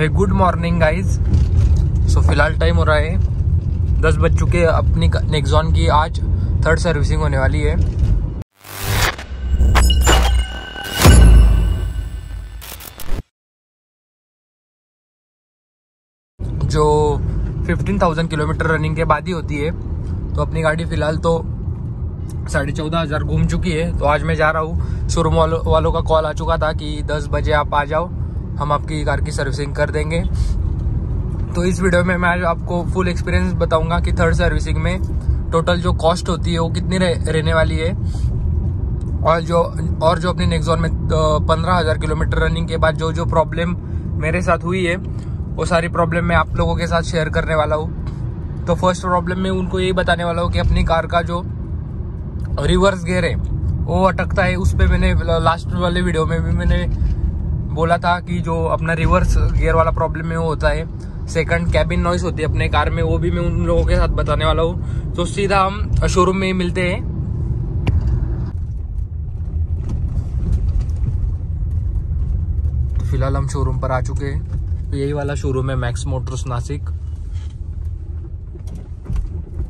है। Good morning guys. सो फिलहाल time हो रहा है 10 बज चुके। अपनी नेक्सॉन की आज थर्ड सर्विसिंग होने वाली है। जो 15,000 किलोमीटर रनिंग के बाद ही होती है। तो अपनी गाड़ी फिलहाल तो 14,500 घूम चुकी है। तो आज मैं जा रहा हूँ, शोरूम वालों का कॉल आ चुका था कि 10 बजे आप आ जाओ, हम आपकी कार की सर्विसिंग कर देंगे। तो इस वीडियो में मैं आज आपको फुल एक्सपीरियंस बताऊंगा कि थर्ड सर्विसिंग में टोटल जो कॉस्ट होती है वो कितनी रहने वाली है, और जो अपने नेक्सॉन में 15,000 किलोमीटर रनिंग के बाद जो प्रॉब्लम मेरे साथ हुई है वो सारी प्रॉब्लम मैं आप लोगों के साथ शेयर करने वाला हूँ। तो फर्स्ट प्रॉब्लम में उनको यही बताने वाला हूँ कि अपनी कार का जो रिवर्स गियर है वो अटकता है। उस पर मैंने लास्ट वाले वीडियो में भी मैंने बोला था कि जो अपना रिवर्स गियर वाला प्रॉब्लम है वो होता है। सेकंड कैबिन नॉइस होती है अपने कार में, वो भी मैं उन लोगों के साथ बताने वाला हूँ। तो सीधा हम शोरूम में ही मिलते हैं। तो फिलहाल हम शोरूम पर आ चुके हैं। तो यही वाला शोरूम है, मैक्स मोटर्स नासिक।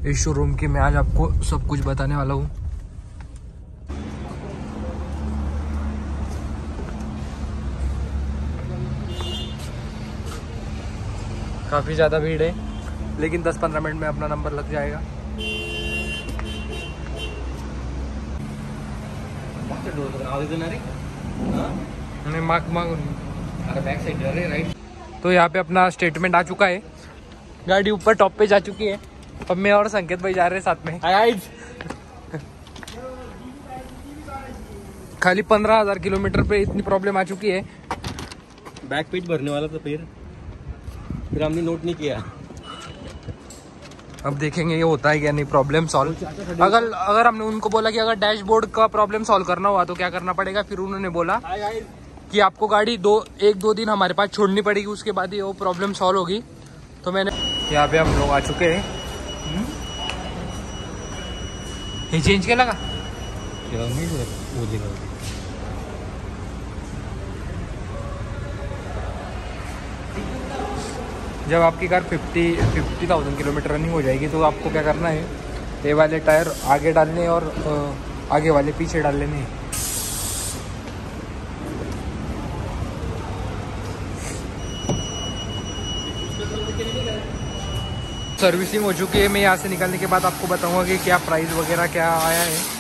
इस शोरूम की मैं आज आपको सब कुछ बताने वाला हूँ। काफ़ी ज़्यादा भीड़ है, लेकिन 10-15 मिनट में अपना नंबर लग जाएगा। तो यहाँ पे अपना स्टेटमेंट आ चुका है। गाड़ी ऊपर टॉप पे जा चुकी है। अब मैं और संकेत भाई जा रहे हैं साथ में। खाली 15,000 किलोमीटर पे इतनी प्रॉब्लम आ चुकी है। बैक पेज भरने वाला था, फिर हमने नोट नहीं किया। अब देखेंगे ये होता है क्या नहीं प्रॉब्लम सॉल्व। अगर हमने उनको बोला कि अगर डैशबोर्ड का प्रॉब्लम सॉल्व करना हुआ तो क्या करना पड़ेगा, फिर उन्होंने बोला कि आपको गाड़ी 1-2 दिन हमारे पास छोड़नी पड़ेगी, उसके बाद ही वो प्रॉब्लम सॉल्व होगी। तो मैंने यहाँ पे हम लोग आ चुके हैं। ये चेंज क्या लगा जब आपकी कार 50,000 किलोमीटर रनिंग हो जाएगी तो आपको क्या करना है, ये वाले टायर आगे डालने और आगे वाले पीछे डाल लेने। सर्विसिंग हो चुकी है। मैं यहाँ से निकलने के बाद आपको बताऊंगा कि क्या प्राइस वगैरह क्या आया है।